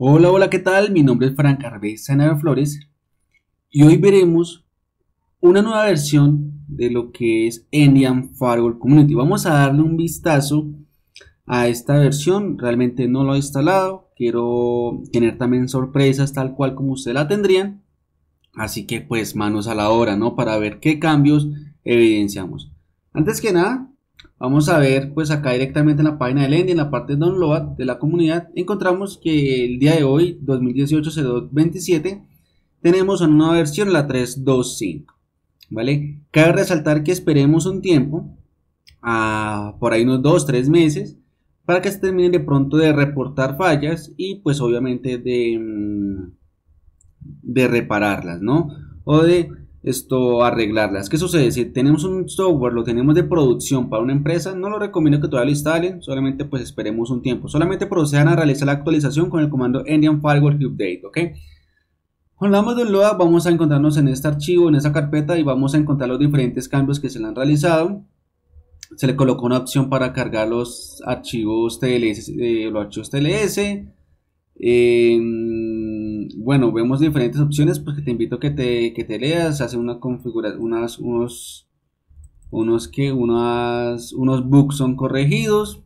Hola, hola, ¿qué tal? Mi nombre es Frank Arbez Sena de Flores y hoy veremos una nueva versión de lo que es Endian Firewall Community. Vamos a darle un vistazo a esta versión, realmente no lo he instalado, quiero tener también sorpresas tal cual como ustedes la tendrían, así que pues manos a la obra, ¿no? Para ver qué cambios evidenciamos. Antes que nada, vamos a ver pues acá directamente en la página del Endian, en la parte de download de la comunidad, encontramos que el día de hoy, 2018-02-27, tenemos una nueva versión, la 3.2.5, ¿vale? Cabe resaltar que esperemos un tiempo, por ahí unos 2-3 meses, para que se terminen de pronto de reportar fallas y pues obviamente de repararlas, ¿no? O de arreglarlas. ¿Qué sucede? Si tenemos un software, lo tenemos de producción para una empresa, no lo recomiendo que todavía lo instalen, solamente pues esperemos un tiempo, solamente procedan a realizar la actualización con el comando Endian Firewall Update, ¿ok? Cuando hablamos de un LDAP, vamos a encontrarnos en este archivo, en esta carpeta, y vamos a encontrar los diferentes cambios que se le han realizado. Se le colocó una opción para cargar los archivos TLS, bueno, vemos diferentes opciones, pues que te invito a que te leas, hace una configuración, unos bugs son corregidos,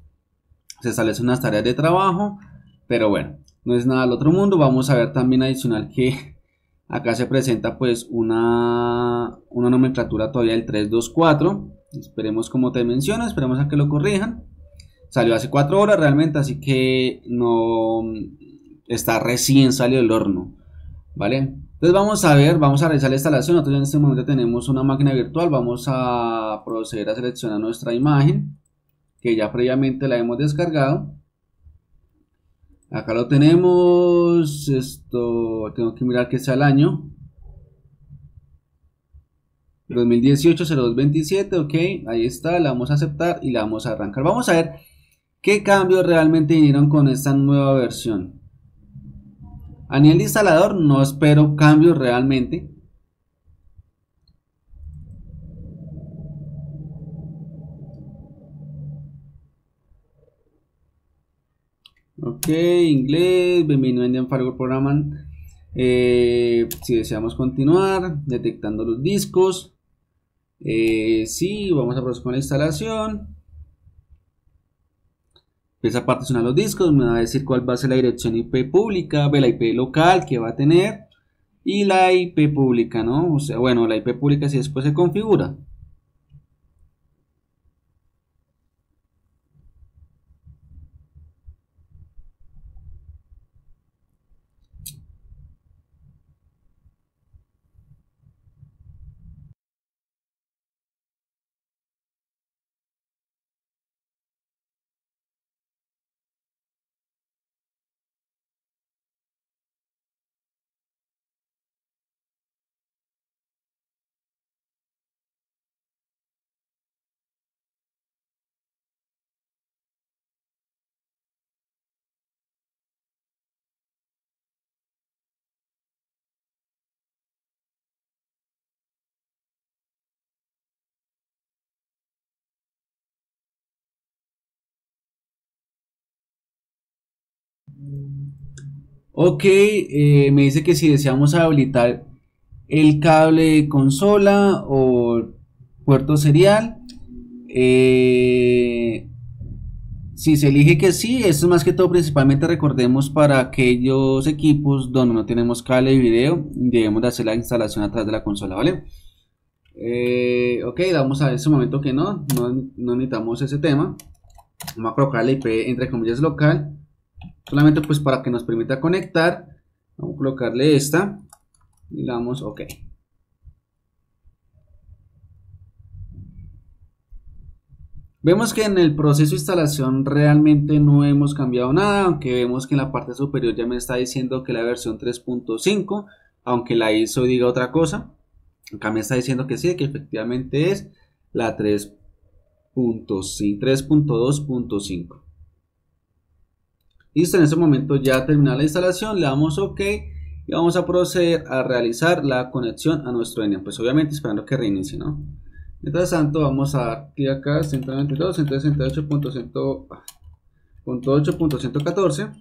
se establecen unas tareas de trabajo, pero bueno, no es nada del otro mundo. Vamos a ver también adicional que acá se presenta pues una nomenclatura todavía del 324, esperemos como te menciono, esperemos a que lo corrijan, salió hace 4 horas realmente, así que no está recién salido del horno, ¿vale? Entonces vamos a ver, vamos a realizar la instalación. Nosotros en este momento tenemos una máquina virtual, vamos a proceder a seleccionar nuestra imagen, que ya previamente la hemos descargado, acá lo tenemos, tengo que mirar que sea el año, 2018-02-27, ok, ahí está, la vamos a aceptar y la vamos a arrancar. Vamos a ver qué cambios realmente vinieron con esta nueva versión. A nivel de instalador no espero cambios realmente. Ok, inglés, bienvenido a Endian Firewall Programming. Si deseamos continuar detectando los discos, sí, vamos a proceder con la instalación. Empieza a particionar los discos, me va a decir cuál va a ser la dirección IP pública, la IP local que va a tener y la IP pública, ¿no? O sea, bueno, la IP pública si después se configura. Ok, me dice que si deseamos habilitar el cable de consola o puerto serial, si se elige que sí, esto es más que todo principalmente, recordemos, para aquellos equipos donde no tenemos cable de video, debemos de hacer la instalación atrás de la consola, ¿vale? Ok, vamos a ver en este momento que no necesitamos ese tema, vamos a colocar la IP entre comillas local, solamente pues para que nos permita conectar. Vamos a colocarle esta y le damos OK. Vemos que en el proceso de instalación realmente no hemos cambiado nada, aunque vemos que en la parte superior ya me está diciendo que la versión 3.5, aunque la ISO diga otra cosa, acá me está diciendo que sí, que efectivamente es la 3.2.5. Listo, en este momento ya terminada la instalación, le damos OK y vamos a proceder a realizar la conexión a nuestro Endian, pues obviamente esperando que reinicie, ¿no? Mientras tanto vamos a dar clic acá, 192.168.114,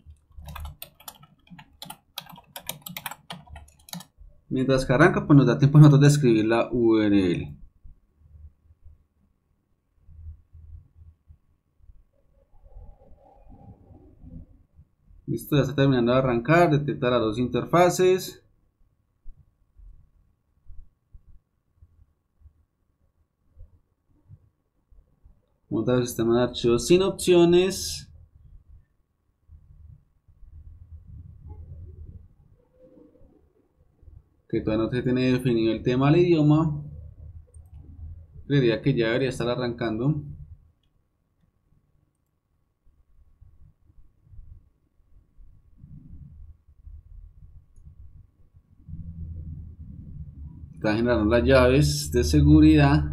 Mientras que arranca, pues nos da tiempo a nosotros de escribir la URL. Listo, ya está terminando de arrancar, detecta las dos interfaces. Montar el sistema de archivos sin opciones. Que todavía no se tiene definido el tema del idioma. Creería que ya debería estar arrancando. Está generando las llaves de seguridad.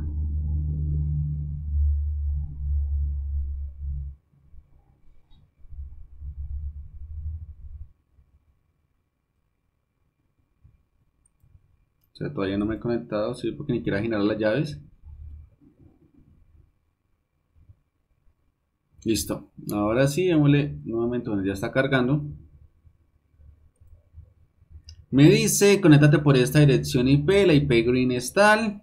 O sea, todavía no me he conectado, sí, porque ni quiero generar las llaves. Listo. Ahora sí, démosle nuevamente, bueno, ya está cargando. Me dice, conéctate por esta dirección IP, la IP green es tal,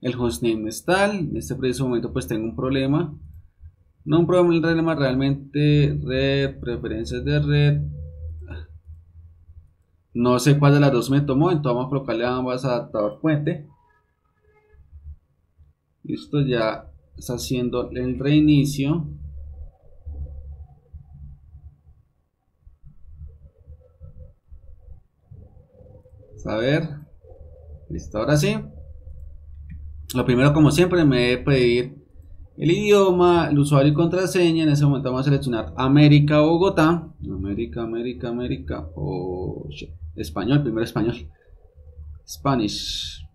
el hostname es tal. En este preciso momento pues tengo un problema. No un problema realmente, red, preferencias de red. No sé cuál de las dos me tomó, entonces vamos a colocarle a ambas adaptador puente. Listo, ya está haciendo el reinicio. A ver, listo, ahora sí. Lo primero, como siempre, me debe pedir el idioma, el usuario y contraseña. En ese momento vamos a seleccionar América, Bogotá. América, o... Español, primero español. Spanish.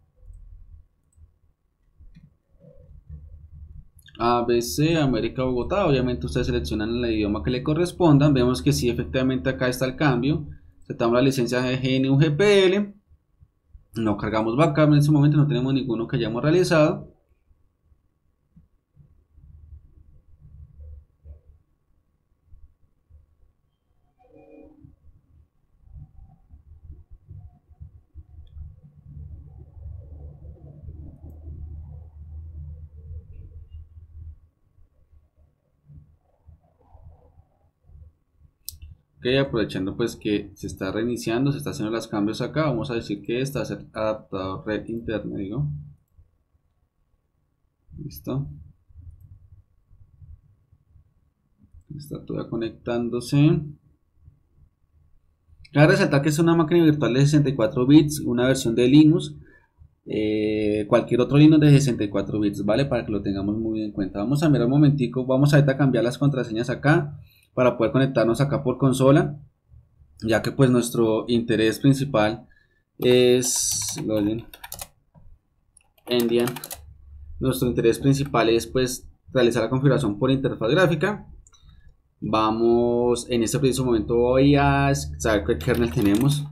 ABC, América, Bogotá. Obviamente ustedes seleccionan el idioma que le correspondan. Vemos que sí, efectivamente acá está el cambio. Aceptamos la licencia de GNU GPL. No cargamos backup en este momento, no tenemos ninguno que hayamos realizado. Ok, aprovechando pues que se está reiniciando, se está haciendo los cambios acá, vamos a decir que está adaptador red interna, digo. Listo. Está toda conectándose. Cabe resaltar que es una máquina virtual de 64 bits, una versión de Linux. Cualquier otro Linux de 64 bits, ¿vale? Para que lo tengamos muy en cuenta. Vamos a mirar un momentico, vamos a cambiar las contraseñas acá, para poder conectarnos acá por consola, ya que pues nuestro interés principal es login Endian. Nuestro interés principal es pues realizar la configuración por interfaz gráfica. Vamos, en este preciso momento voy a saber qué kernel tenemos.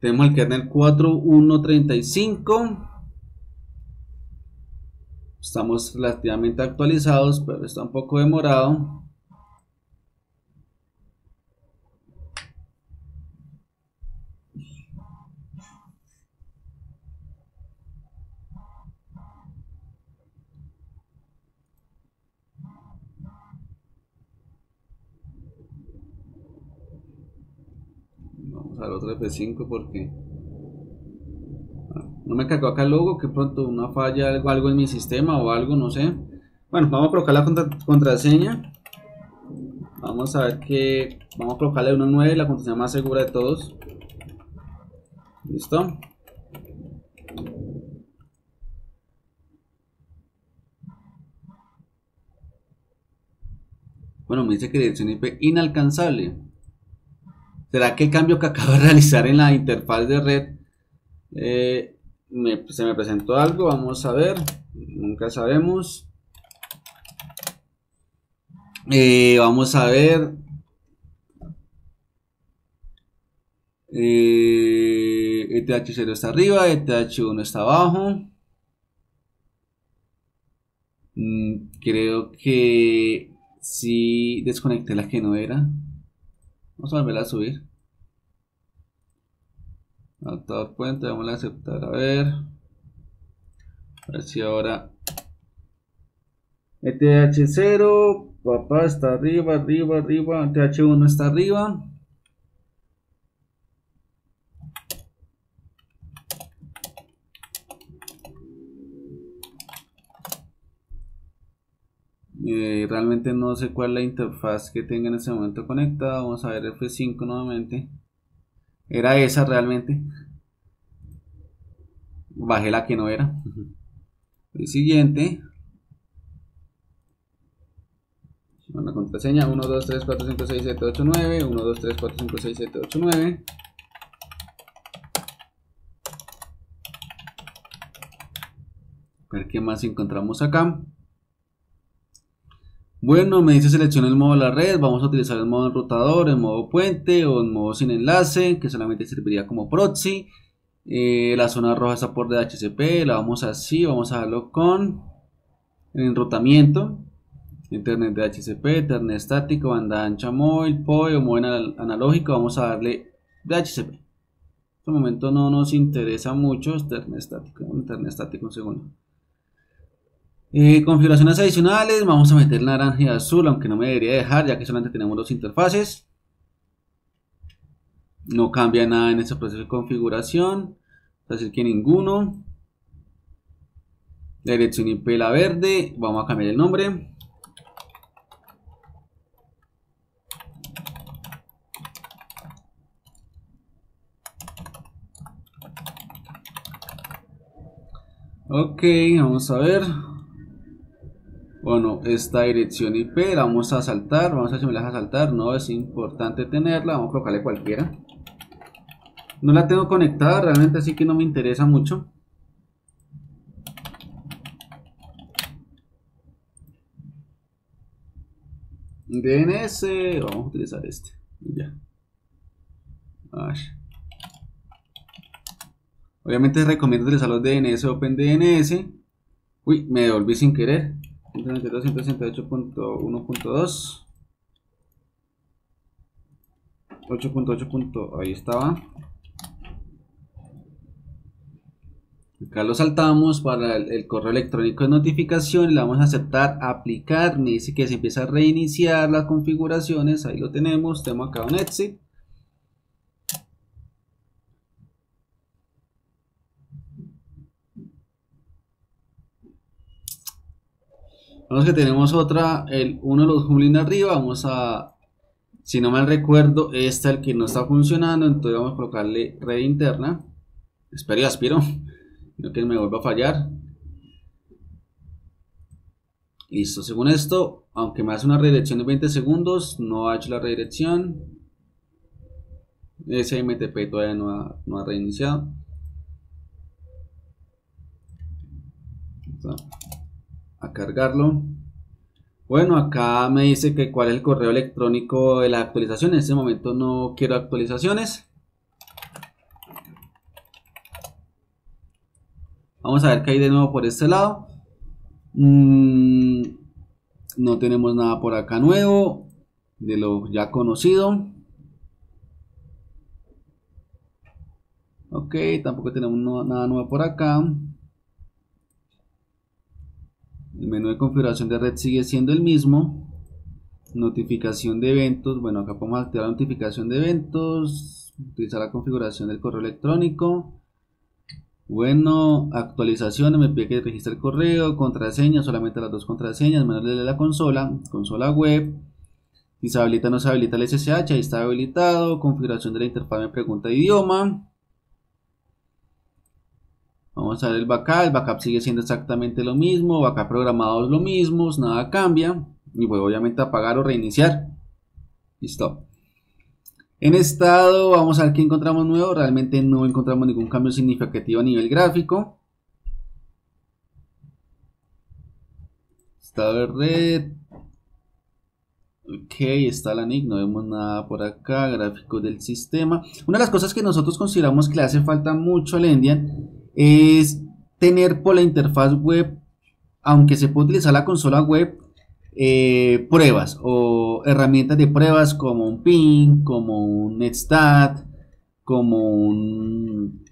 Tenemos el kernel 4.1.35. Estamos relativamente actualizados, pero está un poco demorado. Vamos al otro F5 porque... no me cargó acá el logo, que pronto una falla, algo en mi sistema o algo, no sé. Bueno, vamos a colocar la contraseña. Vamos a ver que... vamos a colocarle 19, la contraseña más segura de todos. Listo. Bueno, me dice que dirección IP inalcanzable. ¿Será que el cambio que acabo de realizar en la interfaz de red... se me presentó algo? Vamos a ver, nunca sabemos. Vamos a ver. ETH0 está arriba, ETH1 está abajo. Creo que si desconecté la que no era. Vamos a volverla a subir. Adaptador puente, vamos a aceptar. A ver si ahora. ETH0, papá está arriba, arriba, arriba. ETH1 está arriba. Realmente no sé cuál es la interfaz que tenga en ese momento conectada. Vamos a ver F5 nuevamente. Era esa realmente. Bajé la que no era. El siguiente. Bueno, la contraseña 1234567789. 1234567789. A ver qué más encontramos acá. Bueno, me dice selecciona el modo de la red. Vamos a utilizar el modo enrutador, el modo puente o el modo sin enlace, que solamente serviría como proxy. La zona roja está por DHCP, la vamos así, vamos a dejarlo con el enrutamiento. Internet DHCP, Ethernet estático, banda ancha móvil, POE o móvil analógico. Vamos a darle DHCP. En este momento no nos interesa mucho Ethernet estático un segundo. Configuraciones adicionales, vamos a meter naranja y azul, aunque no me debería dejar ya que solamente tenemos dos interfaces. No cambia nada en este proceso de configuración, es decir que ninguno. La dirección IP la verde, vamos a cambiar el nombre. Ok, vamos a ver. Bueno, esta dirección IP la vamos a saltar, vamos a asimilar a saltar, no es importante tenerla, vamos a colocarle cualquiera. No la tengo conectada realmente, así que no me interesa mucho. DNS, vamos a utilizar este, ya. Ay. Obviamente recomiendo utilizar los DNS, OpenDNS. Uy, me devolví sin querer. 192.168.1.2 8.8. Ahí estaba. Acá lo saltamos para el correo electrónico de notificación. Le vamos a aceptar, aplicar. Me dice que se empieza a reiniciar las configuraciones. Ahí lo tenemos. Tenemos acá un exit. Vamos que tenemos otra, uno de los Humlin arriba, vamos a, si no mal recuerdo, este es el que no está funcionando, entonces vamos a colocarle red interna. Espero y aspiro, no que me vuelva a fallar. Listo, según esto, aunque me hace una redirección de 20 segundos, no ha hecho la redirección. SMTP todavía no ha reiniciado. Entonces, a cargarlo. Bueno, acá me dice que cuál es el correo electrónico de las actualizaciones. En este momento no quiero actualizaciones. Vamos a ver qué hay de nuevo por este lado. No tenemos nada por acá nuevo de lo ya conocido. Ok, tampoco tenemos nada nuevo por acá. El menú de configuración de red sigue siendo el mismo. Notificación de eventos. Bueno, acá podemos activar la notificación de eventos. Utilizar la configuración del correo electrónico. Bueno, actualizaciones. Me pide que registre el correo. Contraseña, solamente las dos contraseñas. Menú de la consola. Consola web. Si se habilita o no se habilita el SSH. Ahí está habilitado. Configuración de la interfaz. Me pregunta de idioma. Vamos a ver el backup sigue siendo exactamente lo mismo, backup programado es lo mismo, nada cambia. Y pues obviamente apagar o reiniciar. Listo. En estado, vamos a ver qué encontramos nuevo, realmente no encontramos ningún cambio significativo a nivel gráfico. Estado de red. Ok, está la NIC, no vemos nada por acá, gráficos del sistema. Una de las cosas que nosotros consideramos que le hace falta mucho al Endian es tener por la interfaz web, aunque se puede utilizar la consola web, pruebas o herramientas de pruebas como un ping, como un netstat, como un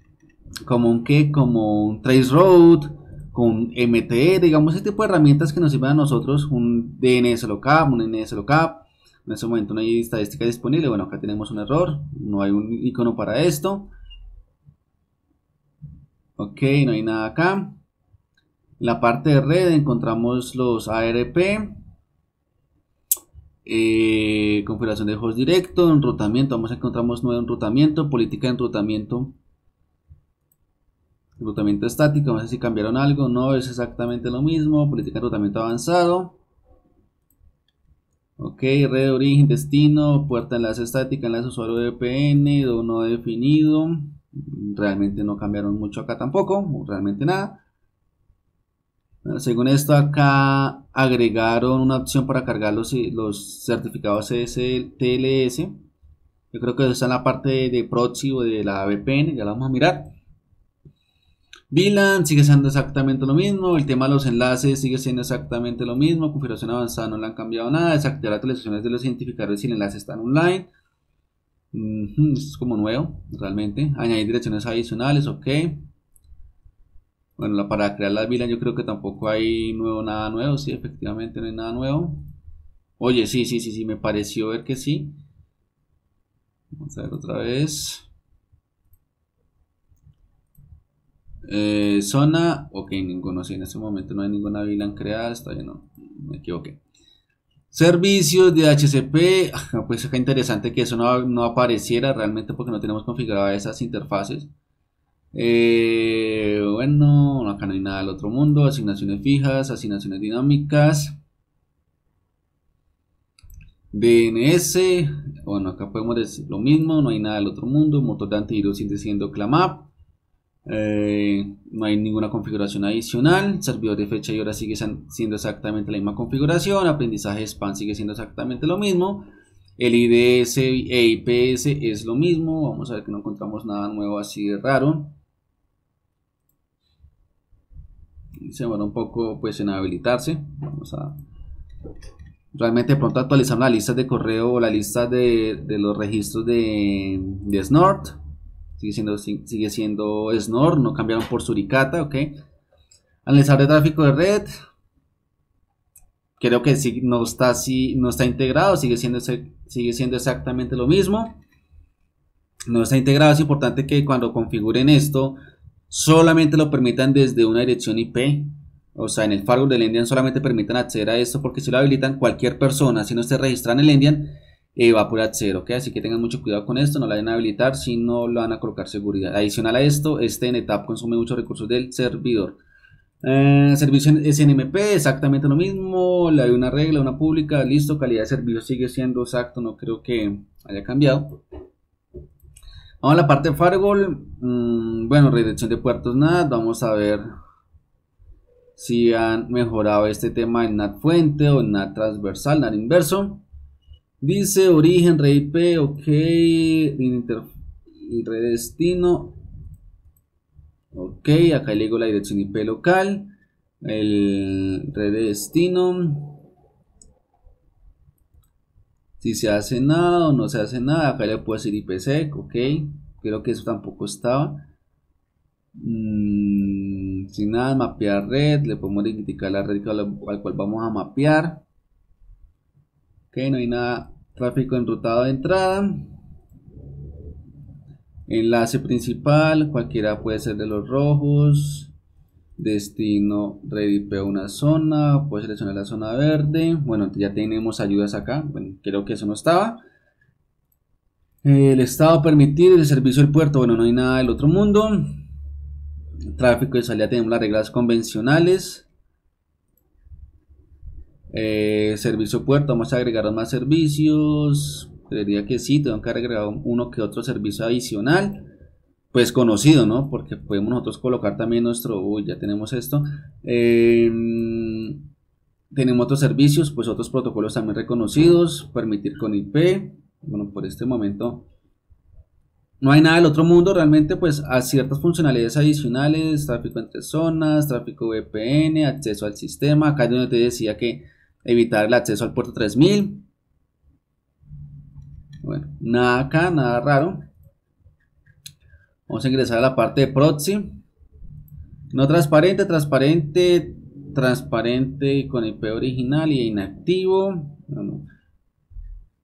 traceroute, con MTE, digamos ese tipo de herramientas que nos sirven a nosotros, un DNS lookup, un NS lookup. En este momento no hay estadística disponible. Bueno, acá tenemos un error, no hay un icono para esto. Ok, no hay nada acá. La parte de red encontramos los ARP, configuración de host directo, enrutamiento. Vamos a encontrar nuevo enrutamiento, política de enrutamiento, enrutamiento estático. No sé si cambiaron algo, no es exactamente lo mismo. Política de enrutamiento avanzado. Ok, red de origen, destino, puerta de enlace estática, enlace usuario de VPN, no definido. Realmente no cambiaron mucho acá tampoco, realmente nada. Según esto acá agregaron una opción para cargar los certificados TLS. Yo creo que eso está en la parte de proxy o de la VPN, ya la vamos a mirar. VLAN sigue siendo exactamente lo mismo, el tema de los enlaces sigue siendo exactamente lo mismo, configuración avanzada no le han cambiado nada, desactivar las actualizaciones de los identificadores si el enlace está online. Es como nuevo, realmente. Añadir direcciones adicionales, ok. Bueno, para crear las VLAN yo creo que tampoco hay nada nuevo. Sí, efectivamente no hay nada nuevo. Oye, sí, me pareció ver que sí. Vamos a ver otra vez. Zona, ok, ninguno, sí, en este momento no hay ninguna VLAN creada, está bien, no, me equivoqué. Servicios de HCP, pues acá interesante que eso no apareciera realmente porque no tenemos configuradas esas interfaces. Bueno, acá no hay nada del otro mundo. Asignaciones fijas, asignaciones dinámicas, DNS. Bueno, acá podemos decir lo mismo, no hay nada del otro mundo. Motor de antivirus sigue siendo ClamAV. No hay ninguna configuración adicional. Servidor de fecha y hora sigue siendo exactamente la misma configuración. Aprendizaje spam sigue siendo exactamente lo mismo. El IDS e IPS es lo mismo. Vamos a ver que no encontramos nada nuevo así de raro. Se demora un poco pues en habilitarse. Vamos a realmente pronto actualizar la lista de correo o la lista de los registros de Snort. Sigue siendo Snort, no cambiaron por Suricata, ok. Analizar de tráfico de red. Creo que no está integrado, sigue siendo exactamente lo mismo. No está integrado, es importante que cuando configuren esto solamente lo permitan desde una dirección IP, o sea en el firewall del Endian solamente permitan acceder a esto, porque si lo habilitan cualquier persona, si no se registran en el Endian, va a poder acceder, ¿ok? Así que tengan mucho cuidado con esto, no la vayan a habilitar si no lo van a colocar seguridad. Adicional a esto, este NetApp consume muchos recursos del servidor. Servicio SNMP, exactamente lo mismo, le doy una regla, una pública, listo. Calidad de servicio sigue siendo exacto, no creo que haya cambiado. Vamos a la parte de firewall. Bueno, redirección de puertos NAT. Vamos a ver si han mejorado este tema en NAT fuente o en NAT transversal, NAT inverso. Dice origen, red IP, ok. Red destino, ok. Acá le digo la dirección IP local, el red destino. Si se hace nada o no se hace nada, acá le puedo decir IPsec, ok, creo que eso tampoco estaba. Sin nada, mapear red, le podemos indicar la red al cual vamos a mapear. Ok, no hay nada, tráfico enrutado de entrada. Enlace principal, cualquiera puede ser de los rojos. Destino, red IP a una zona, puedes seleccionar la zona verde. Bueno, ya tenemos ayudas acá, bueno, creo que eso no estaba. El estado permitido, el servicio del puerto, bueno, no hay nada del otro mundo. Tráfico de salida, tenemos las reglas convencionales. Servicio puerto, vamos a agregar más servicios. Creería que sí, tengo que agregar uno que otro servicio adicional. Pues conocido, ¿no? Porque podemos nosotros colocar también nuestro... Uy, ya tenemos esto. Tenemos otros servicios, pues otros protocolos también reconocidos. Permitir con IP. Bueno, por este momento no hay nada del otro mundo. Realmente, pues a ciertas funcionalidades adicionales. Tráfico entre zonas, tráfico VPN, acceso al sistema. Acá es donde te decía que evitar el acceso al puerto 3000. Bueno, nada acá, nada raro. Vamos a ingresar a la parte de proxy. No transparente, transparente, transparente con IP original y inactivo. Bueno,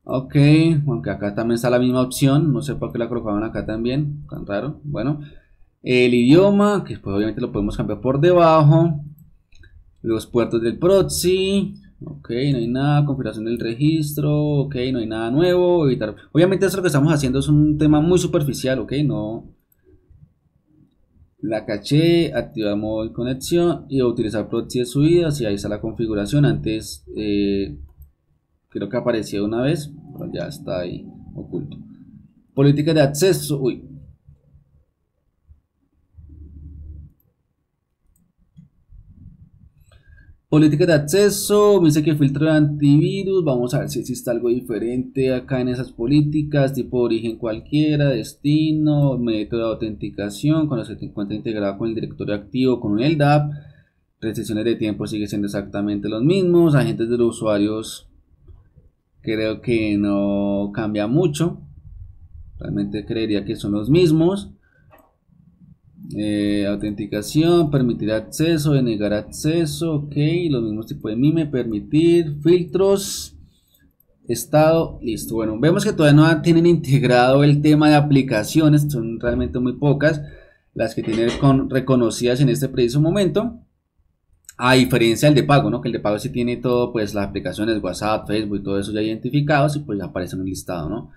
ok, aunque acá también está la misma opción. No sé por qué la colocaban acá también, tan raro. Bueno, el idioma, que pues obviamente lo podemos cambiar por debajo. Los puertos del proxy. Ok, no hay nada, configuración del registro. Ok, no hay nada nuevo, evitar. Obviamente eso lo que estamos haciendo es un tema muy superficial, ok, no. La caché, activamos conexión y utilizar proxy de subida, si ahí está la configuración. Antes creo que aparecía una vez, pero ya está ahí oculto. Política de acceso, uy. Política de acceso, me dice que filtro de antivirus. Vamos a ver si existe algo diferente acá en esas políticas. Tipo de origen cualquiera, destino, método de autenticación. Cuando se te encuentra integrado con el directorio activo, con un LDAP. Restricciones de tiempo siguen siendo exactamente los mismos. Agentes de los usuarios, creo que no cambia mucho. Realmente creería que son los mismos. Autenticación, permitir acceso, denegar acceso, ok, los mismos tipos de MIME, permitir, filtros, estado, listo. Bueno, vemos que todavía no tienen integrado el tema de aplicaciones, son realmente muy pocas las que tienen reconocidas en este preciso momento, a diferencia del de pago, ¿no? Que el de pago sí tiene todo, pues las aplicaciones WhatsApp, Facebook y todo eso ya identificados y pues ya aparece en un listado, ¿no?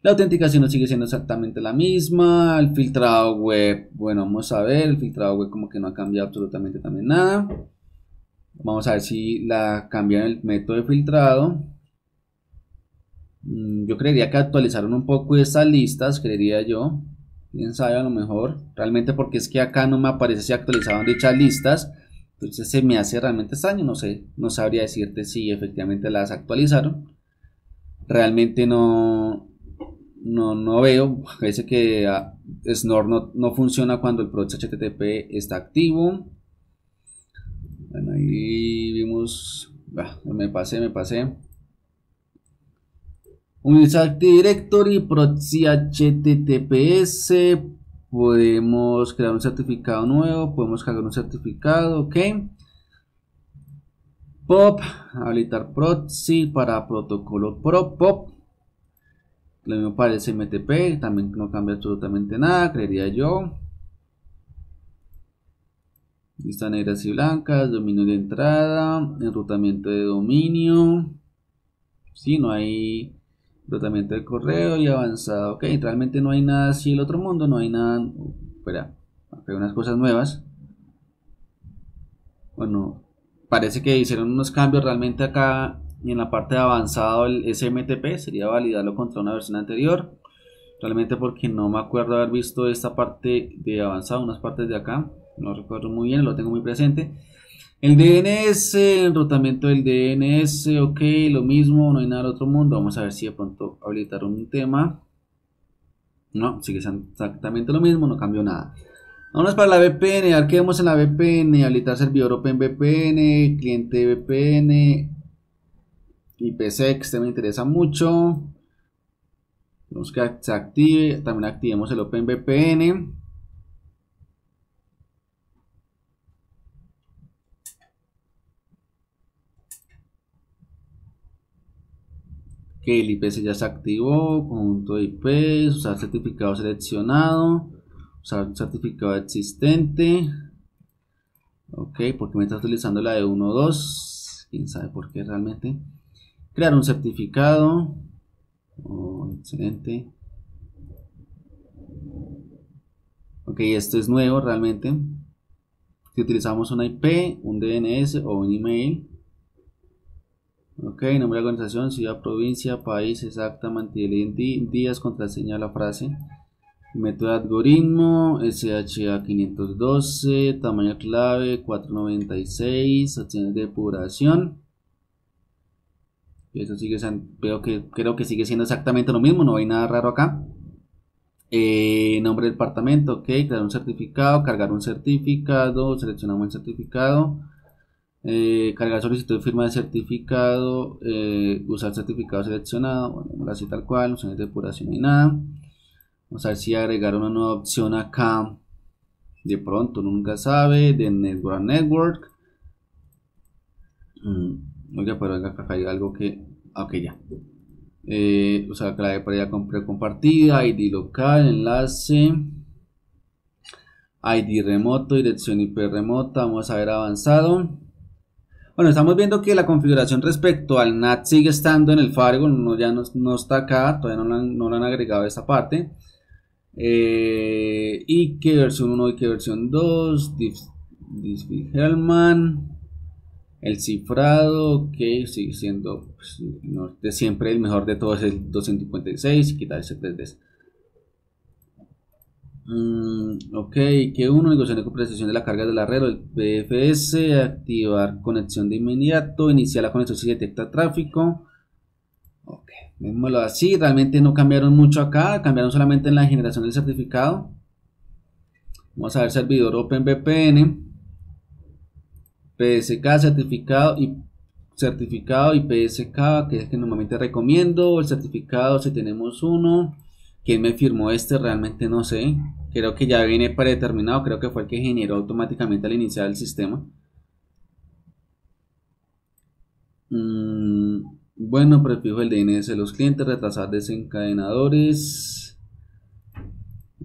La autenticación no sigue siendo exactamente la misma. El filtrado web, bueno, vamos a ver. El filtrado web como que no ha cambiado absolutamente también nada. Vamos a ver si la cambian el método de filtrado. Yo creería que actualizaron un poco estas listas, creería yo. Quién sabe, a lo mejor. Realmente porque es que acá no me aparece si actualizaron dichas listas. Entonces se me hace realmente extraño, no sé. No sabría decirte si efectivamente las actualizaron. Realmente no veo, parece que Snort no funciona cuando el proxy HTTP está activo. Bueno, ahí vimos, me pasé. Utilizar Active Directory, proxy HTTPS, podemos crear un certificado nuevo, podemos cargar un certificado, ok. POP, habilitar proxy para protocolo POP. Lo mismo para el SMTP, también no cambia absolutamente nada, creería yo. Listas negras y blancas, dominio de entrada, enrutamiento de dominio. Sí, no hay enrutamiento de correo y avanzado. Ok, realmente no hay nada así el otro mundo, no hay nada. Espera, hay unas cosas nuevas. Bueno, parece que hicieron unos cambios realmente acá. Y en la parte de avanzado el SMTP sería validarlo contra una versión anterior. Realmente porque no me acuerdo haber visto esta parte de avanzado, unas partes de acá. No recuerdo muy bien, lo tengo muy presente. El DNS, el enrutamiento del DNS, ok, lo mismo, no hay nada del otro mundo. Vamos a ver si de pronto habilitaron un tema. No, sigue siendo exactamente lo mismo, no cambió nada. Vámonos para la VPN, a ver qué vemos en la VPN. Habilitar servidor OpenVPN, cliente VPN... IPsec, este me interesa mucho. Vamos que se active. También activemos el OpenVPN. Que el IPsec ya se activó. Conjunto de IPs. Usar certificado seleccionado. Usar un certificado existente. Ok, porque me está utilizando la de 1.2. Quién sabe por qué realmente. Crear un certificado, oh, excelente. Ok, esto es nuevo realmente. Si utilizamos una IP, un DNS o un email. Ok, nombre de organización, ciudad, provincia, país, exacta, mantiene días, contraseña, la frase. Método de algoritmo, SHA 512, tamaño clave 496, opciones de depuración. Eso sigue, creo que sigue siendo exactamente lo mismo, no hay nada raro acá. Nombre del departamento, ok, crear un certificado, cargar un certificado, seleccionamos el certificado. cargar solicitud, firma de certificado, usar certificado seleccionado, bueno, así tal cual, opciones de depuración y nada. Vamos a ver si agregar una nueva opción acá, de pronto nunca sabe, de network a network. Oiga, pero acá hay algo que, ok, ya, usar clave previa compartida, ID local, enlace, ID remoto, dirección IP remota. Vamos a ver avanzado. Bueno, estamos viendo que la configuración respecto al NAT sigue estando en el firewall, no está acá, todavía no lo han agregado esta parte. Y que versión 1 y que versión 2, Diffie-Hellman, el cifrado, ok, sigue siendo pues, de siempre el mejor de todos, el 256, quitar ese 3D. Ok, que uno, negociación de compensación de la carga de la red o el PFS, activar conexión de inmediato, iniciar la conexión si detecta tráfico. Ok, vémoslo así, realmente no cambiaron mucho acá, cambiaron solamente en la generación del certificado. Vamos a ver servidor OpenVPN, PSK, certificado y PSK, que es el que normalmente recomiendo. El certificado si tenemos uno. ¿Quién me firmó este? Realmente no sé. Creo que ya viene predeterminado. Creo que fue el que generó automáticamente al iniciar el sistema. Bueno, prefijo el DNS de los clientes. Retrasar desencadenadores.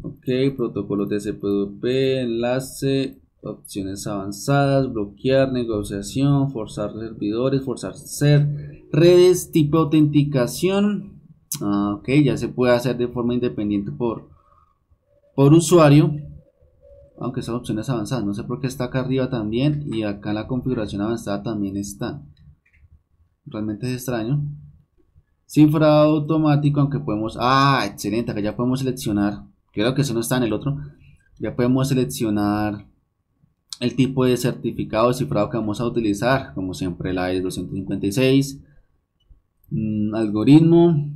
Ok, protocolo TCP/UDP, enlace, opciones avanzadas, bloquear, negociación, forzar servidores, forzar redes, tipo de autenticación. Ok, ya se puede hacer de forma independiente por usuario, aunque esas opciones avanzadas, no sé por qué está acá arriba también y acá en la configuración avanzada también está, realmente es extraño. Cifrado automático, aunque podemos, excelente, acá ya podemos seleccionar, creo que eso no está en el otro, ya podemos seleccionar el tipo de certificado de cifrado que vamos a utilizar, como siempre la AES 256, algoritmo,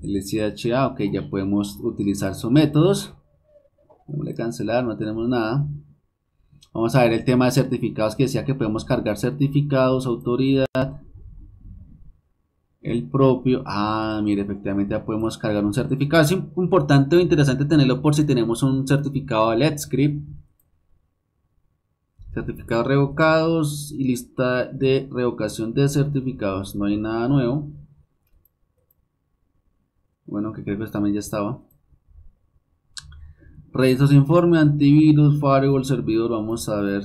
el SHA, ok, ya podemos utilizar sus métodos. Vamos a cancelar, no tenemos nada. Vamos a ver el tema de certificados que decía que podemos cargar certificados, autoridad, el propio. Mire, efectivamente ya podemos cargar un certificado. Es importante o interesante tenerlo por si tenemos un certificado de Let's Script. Certificados revocados y lista de revocación de certificados. No hay nada nuevo. Bueno, que creo que también ya estaba. Registros, informe, antivirus, firewall, servidor. Vamos a ver.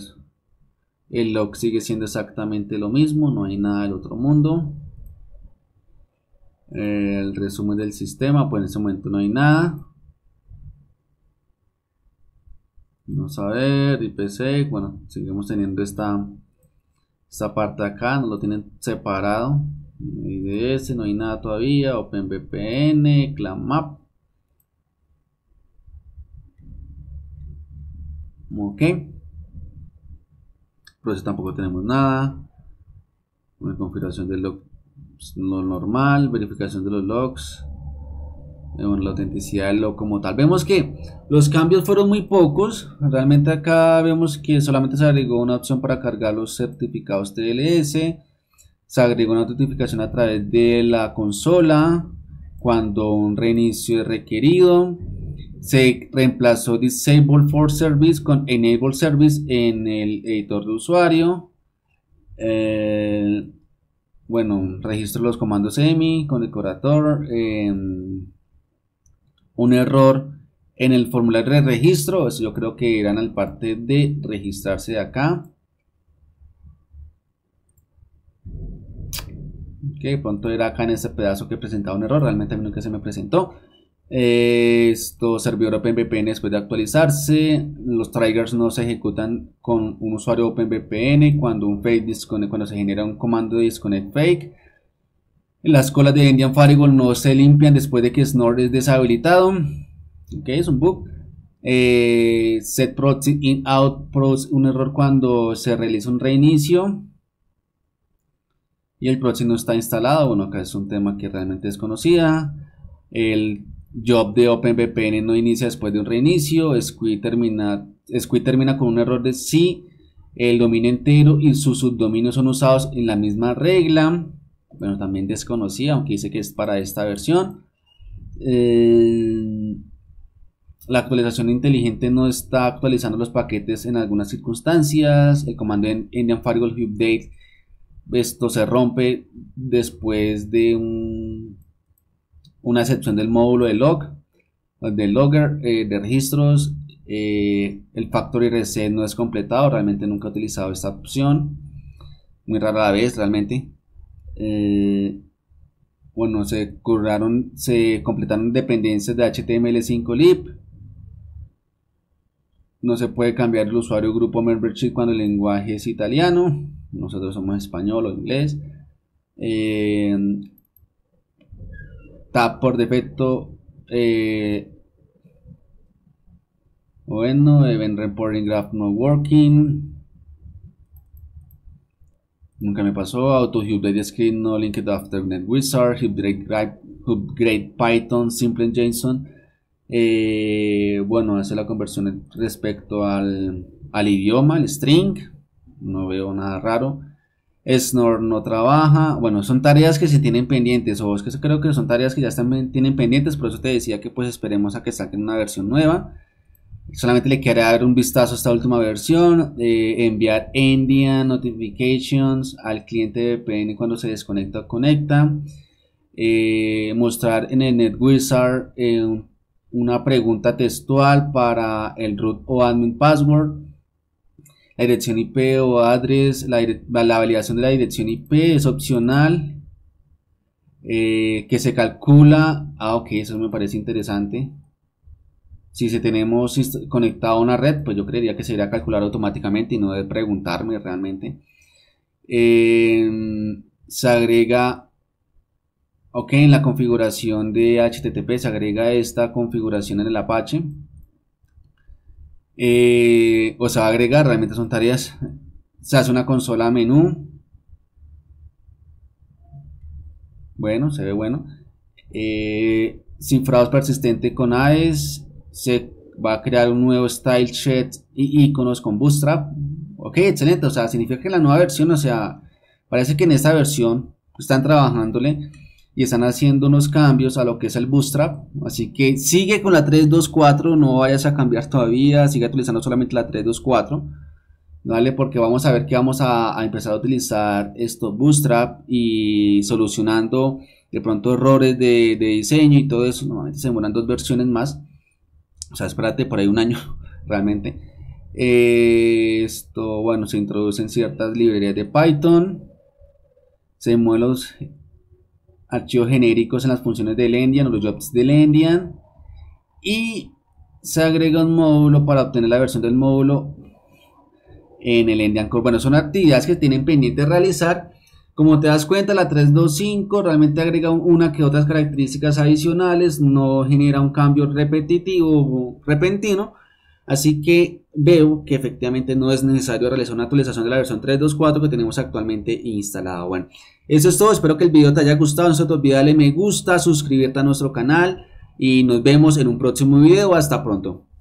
El log sigue siendo exactamente lo mismo. No hay nada del otro mundo. El resumen del sistema. Pues en este momento no hay nada. Vamos a ver. IPsec. Bueno, seguimos teniendo esta parte de acá. No lo tienen separado. IDS, no hay nada todavía. OpenVPN, ClamAV. Ok. Pero eso tampoco tenemos nada. Una configuración del log, lo normal. Verificación de los logs. La autenticidad del log como tal. Vemos que los cambios fueron muy pocos. Realmente acá vemos que solamente se agregó una opción para cargar los certificados TLS. Se agrega una notificación a través de la consola cuando un reinicio es requerido. Se reemplazó Disable for Service con Enable Service en el editor de usuario. Bueno, registro los comandos EMI con decorador. Un error en el formulario de registro. Eso yo creo que irán al parte de registrarse de acá. Que de pronto era acá en este pedazo que presentaba un error, realmente a mí nunca se me presentó. Esto, servidor OpenVPN después de actualizarse, los triggers no se ejecutan con un usuario OpenVPN cuando un fake disconnect, cuando se genera un comando de disconnect fake. Las colas de Endian Firewall no se limpian después de que Snort es deshabilitado. Ok, es un bug. Set proxy in out, un error cuando se realiza un reinicio. Y el proxy no está instalado, bueno acá es un tema que realmente es conocida. El Job de OpenVPN no inicia después de un reinicio. Squid termina con un error de si el dominio entero y sus subdominios son usados en la misma regla. Bueno, también desconocida, aunque dice que es para esta versión. La actualización inteligente no está actualizando los paquetes en algunas circunstancias. El comando en Endian Firewall Update, esto se rompe después de una excepción del módulo de log, del logger, de registros. El factory reset no es completado, realmente nunca he utilizado esta opción, muy rara vez realmente. Bueno, se completaron dependencias de HTML5lib. No se puede cambiar el usuario grupo membership cuando el lenguaje es italiano, nosotros somos español o inglés. Tab por defecto. Bueno, event reporting graph no working. Nunca me pasó. Auto update script no linked after net wizard. Upgrade Python simple JSON. Bueno, hace la conversión respecto al idioma, el string. No veo nada raro. Snort no trabaja. Bueno, son tareas que se tienen pendientes, o es que creo que son tareas que ya están, tienen pendientes. Por eso te decía que pues esperemos a que saquen una versión nueva. Solamente le quería dar un vistazo a esta última versión. Enviar Endian notifications al cliente de VPN cuando se desconecta o conecta. Mostrar en el NetWizard una pregunta textual para el root o admin password. La dirección IP o address, la validación de la dirección IP es opcional, que se calcula, ok, eso me parece interesante. Si tenemos conectado a una red, pues yo creería que se irá a calcular automáticamente y no de preguntarme realmente. Se agrega, ok, en la configuración de HTTP se agrega esta configuración en el Apache. O sea, agregar, realmente son tareas. Se hace una consola menú. Bueno, se ve bueno. Cifrados persistente con AES. Se va a crear un nuevo style sheet y iconos con Bootstrap. Ok, excelente. O sea, significa que la nueva versión, o sea, parece que en esta versión están trabajándole y están haciendo unos cambios a lo que es el Bootstrap, así que sigue con la 3.2.4, no vayas a cambiar todavía, sigue utilizando solamente la 3.2.4, ¿vale? Porque vamos a ver que vamos a empezar a utilizar esto Bootstrap y solucionando de pronto errores de diseño y todo eso. Normalmente se demoran 2 versiones más, o sea, espérate por ahí un año realmente. Esto, bueno, se introducen ciertas librerías de Python, se mueven los archivos genéricos en las funciones del Endian o los jobs del Endian, y se agrega un módulo para obtener la versión del módulo en el Endian Core. Bueno, son actividades que tienen pendiente realizar. Como te das cuenta, la 3.2.5 realmente agrega una que otras características adicionales, no genera un cambio repetitivo o repentino, así que veo que efectivamente no es necesario realizar una actualización de la versión 3.2.4 que tenemos actualmente instalada. Bueno, eso es todo, espero que el video te haya gustado, no se te olvide darle me gusta, suscribirte a nuestro canal y nos vemos en un próximo video, hasta pronto.